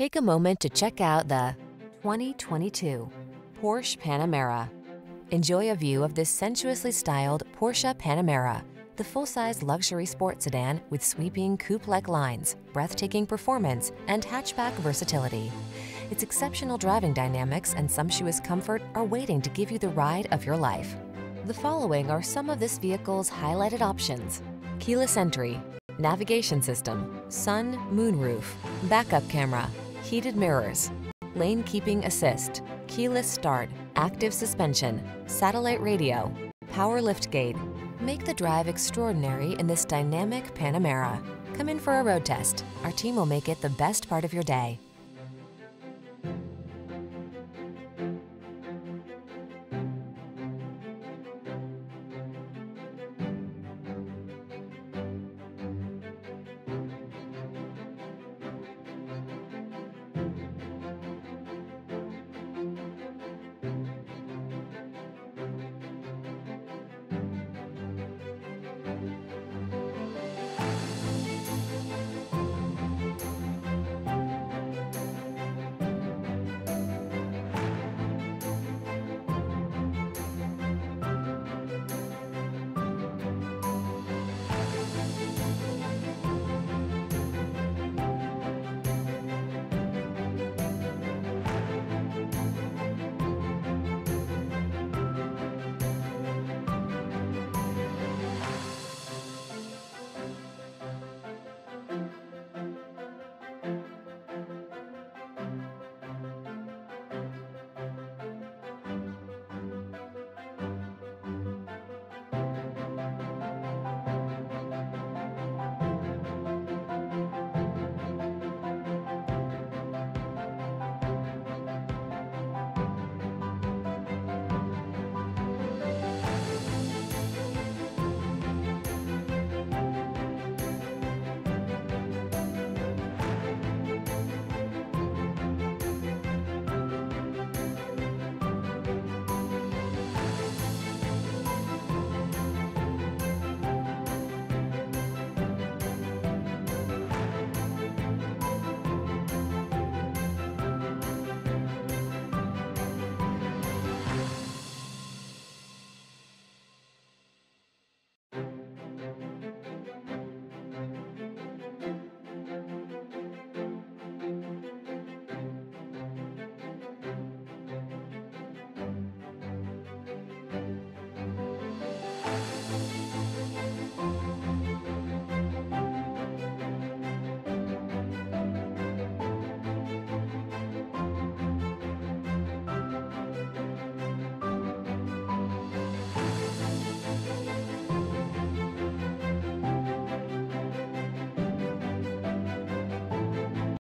Take a moment to check out the 2022 Porsche Panamera. Enjoy a view of this sensuously styled Porsche Panamera, the full-size luxury sports sedan with sweeping coupe-like lines, breathtaking performance, and hatchback versatility. Its exceptional driving dynamics and sumptuous comfort are waiting to give you the ride of your life. The following are some of this vehicle's highlighted options: keyless entry, navigation system, sun, moon roof, backup camera, heated mirrors, lane keeping assist, keyless start, active suspension, satellite radio, power liftgate. Make the drive extraordinary in this dynamic Panamera. Come in for a road test. Our team will make it the best part of your day.